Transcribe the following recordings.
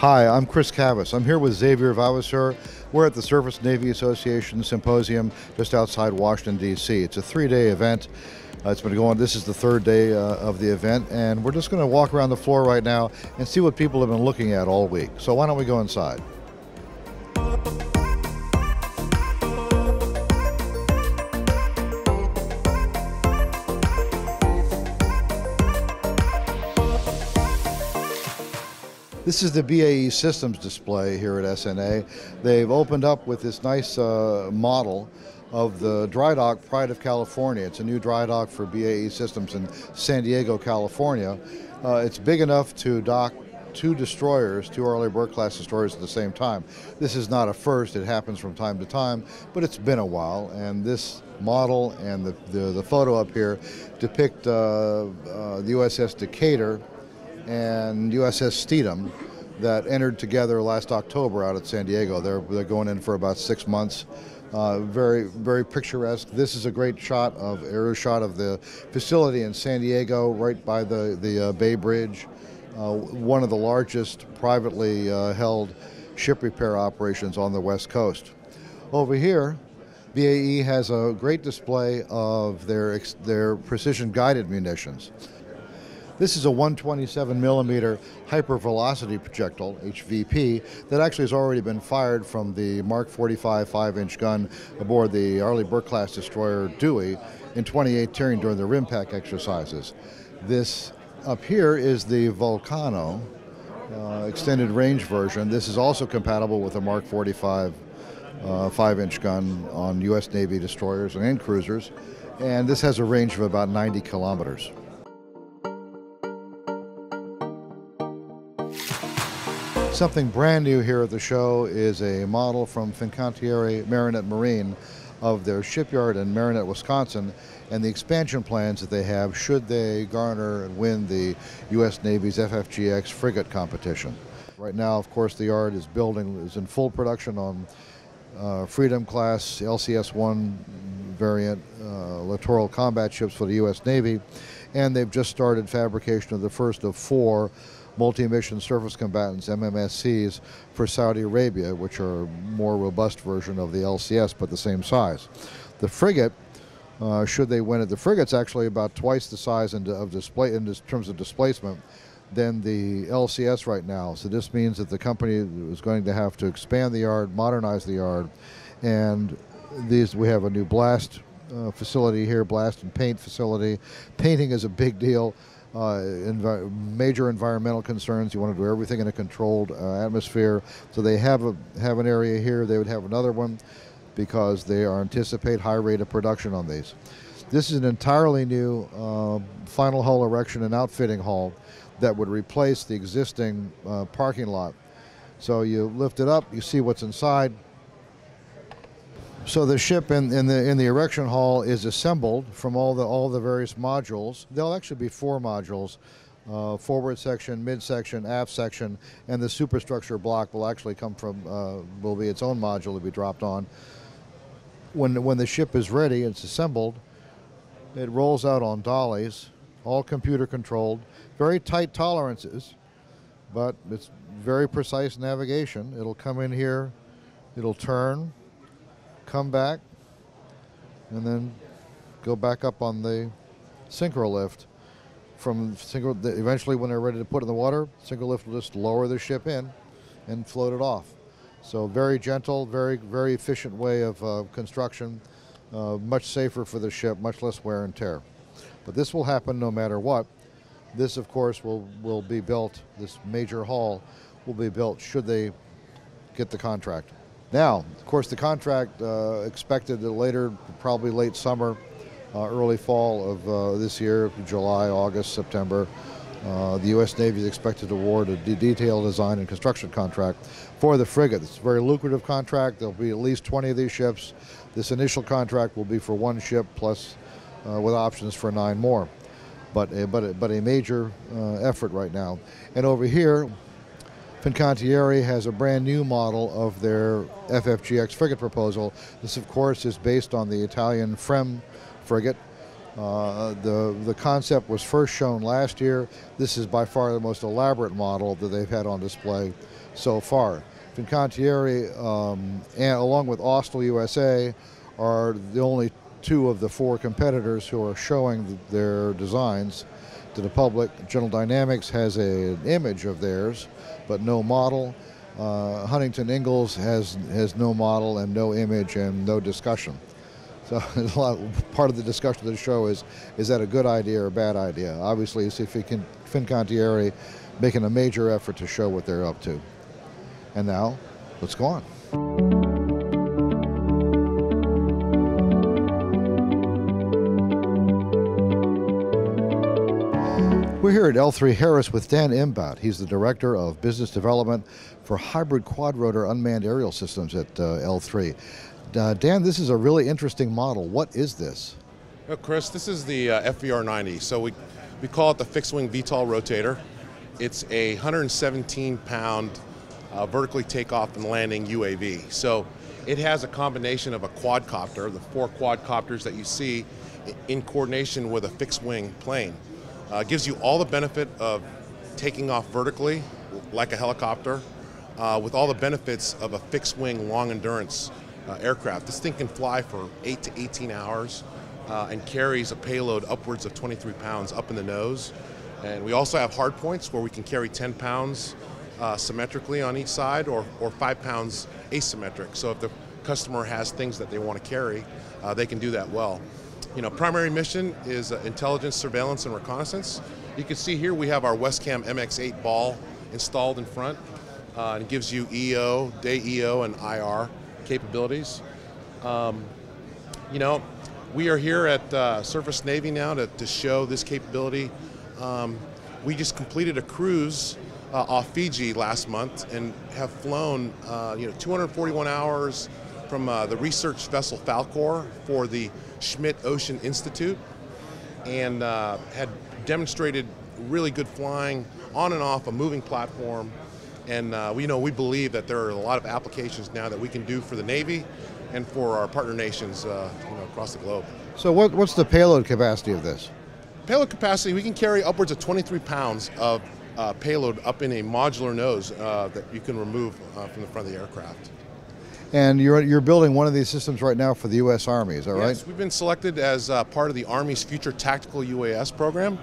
Hi, I'm Chris Cavas. I'm here with Xavier Vavasour. We're at the Surface Navy Association Symposium just outside Washington, D.C. It's a three-day event. It's been going, this is the third day of the event, and we're just going to walk around the floor right now and see what people have been looking at all week. So why don't we go inside? This is the BAE Systems display here at SNA. They've opened up with this nice model of the dry dock Pride of California. It's a new dry dock for BAE Systems in San Diego, California. It's big enough to dock two destroyers, two Arleigh Burke class destroyers at the same time. This is not a first, it happens from time to time, but it's been a while, and this model and the photo up here depict the USS Decatur and USS Stethem that entered together last October out at San Diego. They're going in for about 6 months. Very, very picturesque. This is a great shot of aerial shot of the facility in San Diego, right by the Bay Bridge. One of the largest privately held ship repair operations on the West Coast. Over here, BAE has a great display of their precision guided munitions. This is a 127 millimeter Hyper Velocity Projectile, HVP, that actually has already been fired from the Mark 45 5-inch gun aboard the Arleigh Burke class destroyer Dewey in 2018 during the RIMPAC exercises. This up here is the Vulcano extended range version. This is also compatible with the Mark 45 5-inch gun on U.S. Navy destroyers and cruisers, and this has a range of about 90 kilometers. Something brand new here at the show is a model from Fincantieri Marinette Marine of their shipyard in Marinette, Wisconsin, and the expansion plans that they have should they garner and win the U.S. Navy's FFGX frigate competition. Right now, of course, the yard is building, is in full production on Freedom Class LCS-1 variant littoral combat ships for the U.S. Navy, and they've just started fabrication of the first of four multi-mission surface combatants, MMSCs, for Saudi Arabia, which are a more robust version of the LCS, but the same size. The frigate, should they win it, the frigate's actually about twice the size in terms of displacement than the LCS right now. So this means that the company is going to have to expand the yard, modernize the yard, and these, we have a new blast facility here, blast and paint facility. Painting is a big deal. Major environmental concerns. You want to do everything in a controlled atmosphere. So they have an area here. They would have another one because they are anticipate high rate of production on these. This is an entirely new final hull erection and outfitting hall that would replace the existing parking lot. So you lift it up, you see what's inside. So the ship in the erection hall is assembled from all the various modules. There'll actually be four modules: forward section, mid section, aft section, and the superstructure block will actually come from will be its own module to be dropped on. When the ship is ready, it's assembled. It rolls out on dollies, all computer controlled, very tight tolerances, but it's very precise navigation. It'll come in here, it'll turn, come back, and then go back up on the synchro lift. Eventually, when they're ready to put it in the water, synchro lift will just lower the ship in and float it off. So very gentle, very, very efficient way of construction, much safer for the ship, much less wear and tear. But this will happen no matter what. This, of course, will be built, this major hull will be built should they get the contract. Now, of course, the contract expected later, probably late summer, early fall of this year, July, August, September. The U.S. Navy is expected to award a detailed design and construction contract for the frigate. It's a very lucrative contract. There'll be at least 20 of these ships. This initial contract will be for one ship plus with options for 9 more. But a major effort right now. And over here, Fincantieri has a brand new model of their FFGX frigate proposal. This, of course, is based on the Italian FREMM frigate. The concept was first shown last year. This is by far the most elaborate model that they've had on display so far. Fincantieri, and along with Austal USA, are the only two of the four competitors who are showing their designs to the public. General Dynamics has an image of theirs, but no model. Huntington Ingalls has no model and no image and no discussion. So there's a lot, part of the discussion of the show is that a good idea or a bad idea? Obviously, you see Fincantieri making a major effort to show what they're up to. And now, let's go on. We're here at L3 Harris with Dan Imbatt. He's the Director of Business Development for Hybrid Quadrotor Unmanned Aerial Systems at L3. Dan, this is a really interesting model. What is this? Well, Chris, this is the FVR-90. So we call it the fixed-wing VTOL rotator. It's a 117-pound vertically takeoff and landing UAV. So it has a combination of a quadcopter, the four quadcopters that you see, in coordination with a fixed-wing plane. Gives you all the benefit of taking off vertically, like a helicopter, with all the benefits of a fixed-wing long-endurance aircraft. This thing can fly for 8 to 18 hours and carries a payload upwards of 23 pounds up in the nose. And we also have hard points where we can carry 10 pounds symmetrically on each side, or 5 pounds asymmetric. So if the customer has things that they want to carry, they can do that well. You know, primary mission is intelligence, surveillance, and reconnaissance. You can see here we have our Westcam MX-8 ball installed in front. And it gives you EO, day EO, and IR capabilities. You know, we are here at Surface Navy now to show this capability. We just completed a cruise off Fiji last month and have flown 241 hours from the research vessel Falkor for the Schmidt Ocean Institute, and had demonstrated really good flying on and off a moving platform. And we believe that there are a lot of applications now that we can do for the Navy and for our partner nations across the globe. So what's the payload capacity of this? Payload capacity, we can carry upwards of 23 pounds of payload up in a modular nose that you can remove from the front of the aircraft. And you're building one of these systems right now for the U.S. Army, is that right? Yes, we've been selected as part of the Army's Future Tactical UAS program.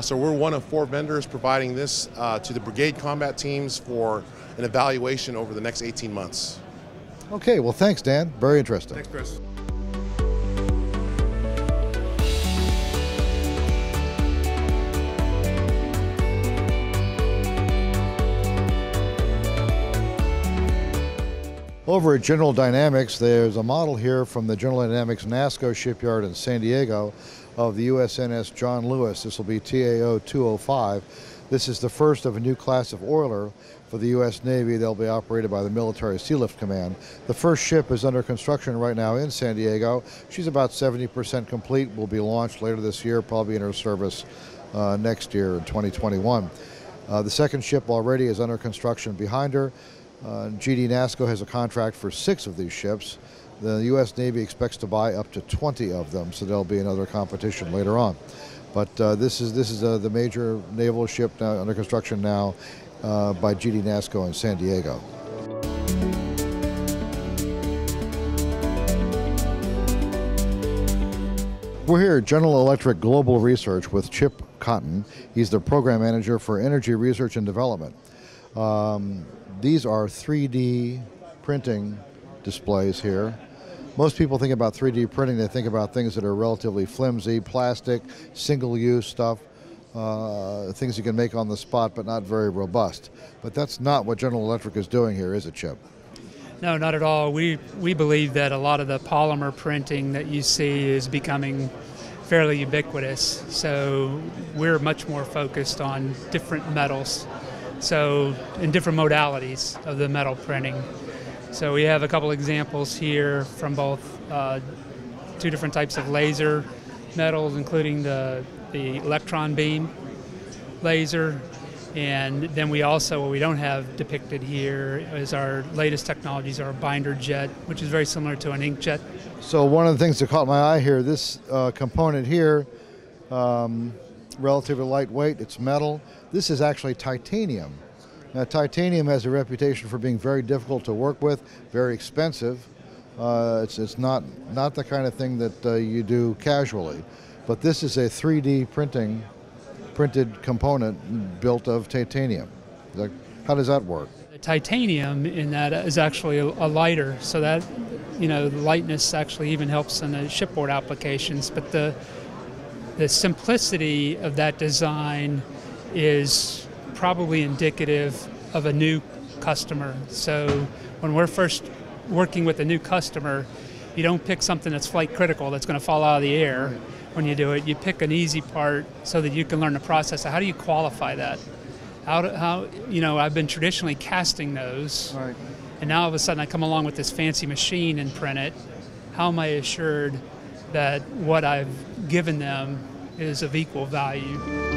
So we're one of four vendors providing this to the brigade combat teams for an evaluation over the next 18 months. Okay, well thanks, Dan. Very interesting. Thanks, Chris. Over at General Dynamics, there's a model here from the General Dynamics NASSCO shipyard in San Diego of the USNS John Lewis. This will be TAO-205. This is the first of a new class of oiler for the U.S. Navy. They'll be operated by the Military Sealift Command. The first ship is under construction right now in San Diego. She's about 70% complete, will be launched later this year, probably in her service next year in 2021. The second ship already is under construction behind her. GD NASSCO has a contract for 6 of these ships. The U.S. Navy expects to buy up to 20 of them, so there'll be another competition later on. But this is the major naval ship now, under construction now by GD NASSCO in San Diego. We're here at General Electric Global Research with Chip Cotton. He's the program manager for Energy Research and Development. These are 3D printing displays here. Most people think about 3D printing, they think about things that are relatively flimsy, plastic, single-use stuff, things you can make on the spot but not very robust. But that's not what General Electric is doing here, is it, Chip? No, not at all. We believe that a lot of the polymer printing that you see is becoming fairly ubiquitous. So we're much more focused on different metals. So in different modalities of the metal printing. So we have a couple examples here from both two different types of laser metals, including the electron beam laser. And then we also, what we don't have depicted here is our latest technologies, our binder jet, which is very similar to an inkjet. So one of the things that caught my eye here, this component here, relatively lightweight, it's metal. This is actually titanium, Titanium has a reputation for being very difficult to work with, very expensive. It's not the kind of thing that you do casually. But this is a 3D printed component built of titanium. How does that work? Titanium in that is actually a lighter, so that, you know, the lightness actually even helps in the shipboard applications. But the simplicity of that design is probably indicative of a new customer. So when we're first working with a new customer, you don't pick something that's flight critical that's going to fall out of the air. When you do it, you pick an easy part so that you can learn the process. How do you qualify that? How you know, I've been traditionally casting those, right, and now all of a sudden I come along with this fancy machine and print it. How am I assured that what I've given them is of equal value?